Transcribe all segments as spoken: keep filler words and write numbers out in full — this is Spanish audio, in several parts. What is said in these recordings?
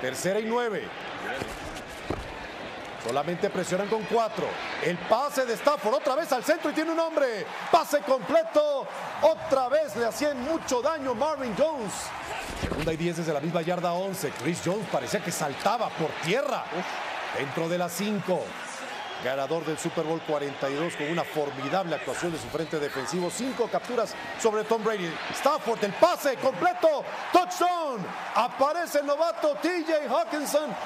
Tercera y nueve. Solamente presionan con cuatro. El pase de Stafford otra vez al centro y tiene un hombre. Pase completo. Otra vez le hacían mucho daño Marvin Jones. Segunda y diez desde la misma yarda once. Chris Jones parecía que saltaba por tierra. Uf. Dentro de las cinco. Ganador del Super Bowl cuarenta y dos con una formidable actuación de su frente defensivo. Cinco capturas sobre Tom Brady. Stafford, el pase completo. Touchdown. Aparece el novato T J Hockenson.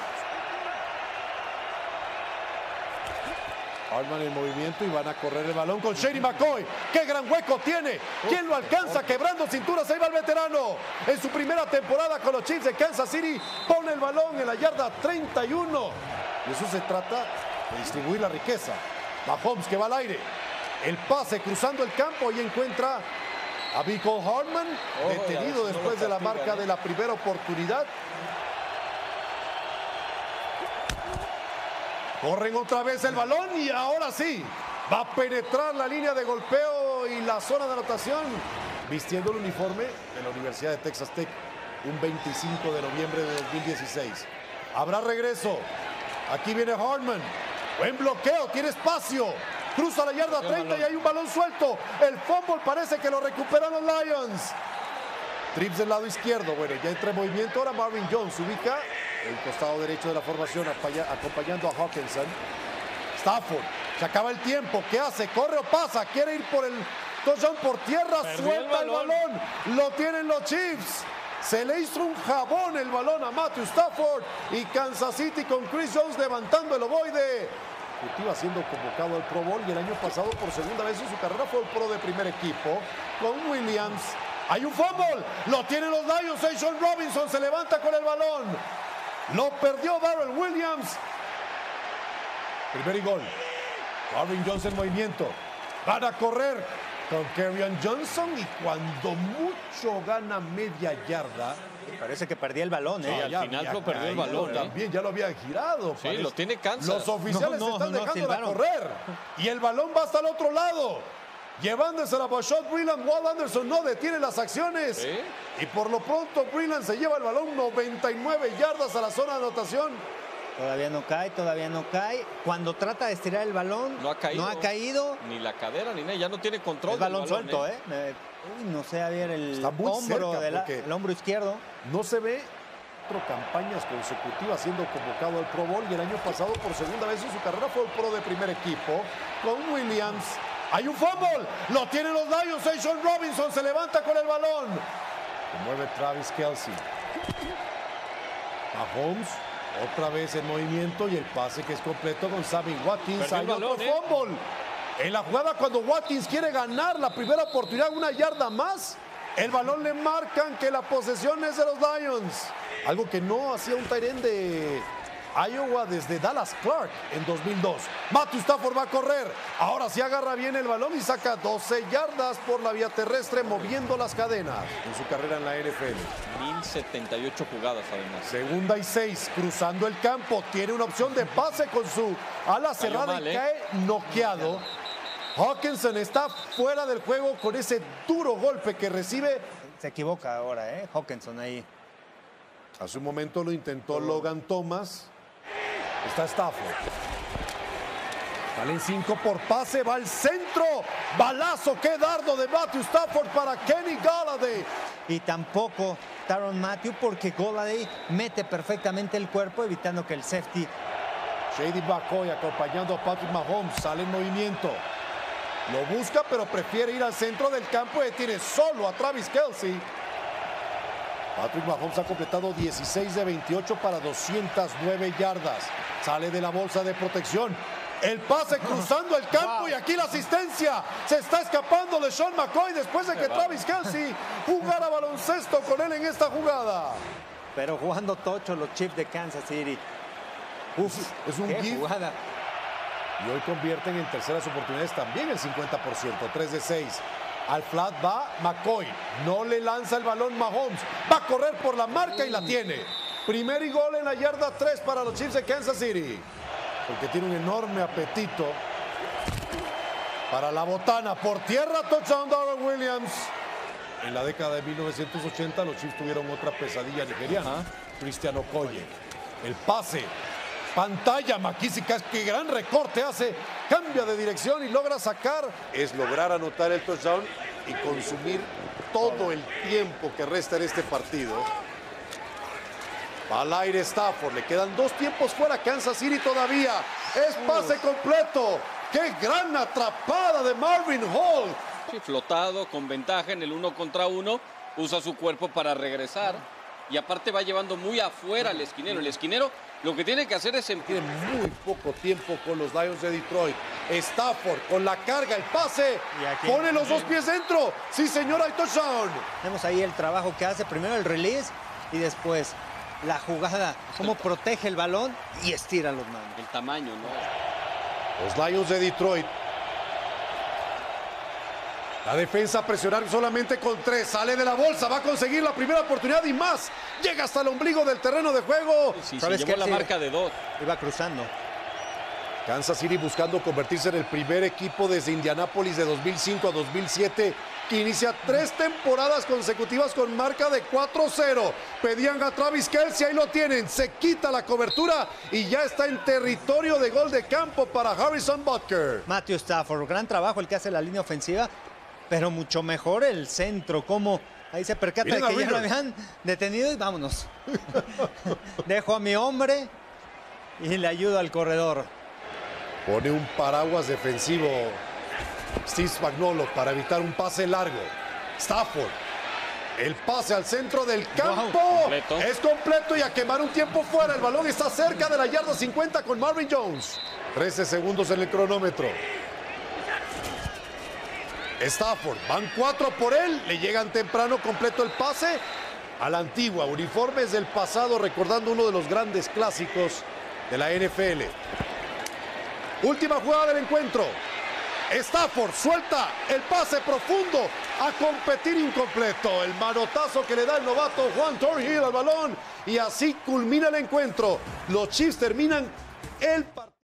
Hartman en movimiento y van a correr el balón con Shady McCoy. ¡Qué gran hueco tiene! ¿Quién lo alcanza? Quebrando cinturas, ahí va el veterano. En su primera temporada con los Chiefs de Kansas City, pone el balón en la yarda treinta y uno. De eso se trata, de distribuir la riqueza. Mahomes que va al aire. El pase cruzando el campo y encuentra a Vico Hartman, detenido después de la marca de la primera oportunidad. Corren otra vez el balón y ahora sí va a penetrar la línea de golpeo y la zona de anotación vistiendo el uniforme de la Universidad de Texas Tech un veinticinco de noviembre de dos mil dieciséis. Habrá regreso. Aquí viene Hartman. Buen bloqueo, tiene espacio. Cruza la yarda treinta y hay un balón suelto. El fumble parece que lo recuperan los Lions. Trips del lado izquierdo. Bueno, ya entra en movimiento. Ahora Marvin Jones ubica el costado derecho de la formación acompañando a Hockenson. Stafford, se acaba el tiempo. ¿Qué hace? Corre o pasa. Quiere ir por el touchdown por tierra. Perdió, suelta el balón. el balón. Lo tienen los Chiefs. Se le hizo un jabón el balón a Matthew Stafford. Y Kansas City con Chris Jones levantando el ovoide. Cultiva siendo convocado al Pro Bowl. Y el año pasado por segunda vez en su carrera fue el Pro de primer equipo con Williams. Hay un fumble. Lo tienen los Lions. Jason Robinson se levanta con el balón. Lo perdió Darrel Williams. Primer y gol. Marvin Jones en movimiento. Van a correr con Kerryon Johnson. Y cuando mucho gana media yarda. Parece que perdía el balón, ¿eh? Sí, al ya, final ya lo perdió el balón. También eh. ya lo había girado. Sí, parece. Lo tiene Kansas. Los oficiales no, no, están no, dejando de correr. Y el balón va hasta el otro lado. Llevándosela por shot, Breland. Walt Anderson no detiene las acciones. ¿Sí? Y por lo pronto, Breland se lleva el balón noventa y nueve yardas a la zona de anotación. Todavía no cae, todavía no cae. Cuando trata de estirar el balón, no ha caído. No ha caído. Ni la cadera, ni nada. Ya no tiene control. El balón, balón suelto, ¿eh? eh. Uy, no sé, Javier, el hombro, de la, el hombro izquierdo. No se ve. Cuatro campañas consecutivas siendo convocado al Pro Bowl. Y el año pasado, por segunda vez en su carrera, fue el Pro de primer equipo con Williams. Hay un fumble, lo tienen los Lions. Sean Robinson se levanta con el balón. Se mueve Travis Kelce. Mahomes otra vez en movimiento y el pase que es completo con Sammy Watkins. Hay otro eh. fumble. En la jugada cuando Watkins quiere ganar la primera oportunidad, una yarda más, el balón le marcan que la posesión es de los Lions. Algo que no hacía un tight end de Iowa desde Dallas Clark en dos mil dos. Matthew Stafford va a correr. Ahora sí agarra bien el balón y saca doce yardas por la vía terrestre moviendo las cadenas en su carrera en la N F L. mil setenta y ocho jugadas además. Segunda y seis, cruzando el campo. Tiene una opción de pase con su ala cerrada mal, y cae eh. noqueado. Hockenson está fuera del juego con ese duro golpe que recibe. Se equivoca ahora, ¿eh? Hockenson ahí. Hace un momento lo intentó Logan Thomas. Está Stafford. Salen cinco por pase, va al centro. Balazo, qué dardo de Matthew Stafford para Kenny Galladay. Y tampoco Tyrann Mathieu porque Galladay mete perfectamente el cuerpo evitando que el safety. Shady McCoy acompañando a Patrick Mahomes. Sale en movimiento. Lo busca pero prefiere ir al centro del campo y tiene solo a Travis Kelce. Patrick Mahomes ha completado dieciséis de veintiocho para doscientas nueve yardas. Sale de la bolsa de protección. El pase cruzando el campo wow. y aquí la asistencia. Se está escapando de Sean McCoy después de que Travis Kelce jugara baloncesto con él en esta jugada. Pero jugando tocho los Chiefs de Kansas City. Uf, es un qué jugada. Y hoy convierten en terceras oportunidades también el cincuenta por ciento. tres de seis. Al flat va McCoy. No le lanza el balón Mahomes. Va a correr por la marca y la tiene. Primer y gol en la yarda tres para los Chiefs de Kansas City. Porque tiene un enorme apetito para la botana. Por tierra, touchdown Darwin Williams. En la década de mil novecientos ochenta los Chiefs tuvieron otra pesadilla nigeriana. Cristian Okoye. El pase. Pantalla McKissic, que gran recorte hace, cambia de dirección y logra sacar. Es lograr anotar el touchdown y consumir todo el tiempo que resta en este partido. Va al aire Stafford, le quedan dos tiempos fuera Kansas City todavía. Es pase completo. ¡Qué gran atrapada de Marvin Hall! Flotado, con ventaja en el uno contra uno, usa su cuerpo para regresar. Y aparte va llevando muy afuera al esquinero. El esquinero lo que tiene que hacer es... Tiene muy poco tiempo con los Lions de Detroit. Stafford con la carga, el pase. Pone los dos pies dentro. Sí, señor, hay touchdown. Vemos ahí el trabajo que hace. Primero el release y después la jugada. Cómo protege el balón y estira los manos. El tamaño, ¿no? Los Lions de Detroit. La defensa a presionar solamente con tres. Sale de la bolsa, va a conseguir la primera oportunidad y más. Llega hasta el ombligo del terreno de juego. Sí, sí, Travis se llevó Kelce, la marca de dos. Iba cruzando. Kansas City buscando convertirse en el primer equipo desde Indianápolis de dos mil cinco a dos mil siete. Que inicia tres temporadas consecutivas con marca de cuatro cero. Pedían a Travis Kelce, ahí lo tienen. Se quita la cobertura y ya está en territorio de gol de campo para Harrison Butker. Matthew Stafford, gran trabajo el que hace la línea ofensiva. Pero mucho mejor el centro, como ahí se percata Miren de que ya lo habían detenido y vámonos. Dejo a mi hombre y le ayudo al corredor. Pone un paraguas defensivo Steve Spagnuolo para evitar un pase largo. Stafford, el pase al centro del campo. Wow, completo. Es completo y a quemar un tiempo fuera. El balón está cerca de la yarda cincuenta con Marvin Jones. trece segundos en el cronómetro. Stafford, van cuatro por él, le llegan temprano, completo el pase a la antigua, uniformes del pasado, recordando uno de los grandes clásicos de la N F L. Última jugada del encuentro. Stafford suelta el pase profundo a competir incompleto. El manotazo que le da el novato Juan Thornhill al balón y así culmina el encuentro. Los Chiefs terminan el partido.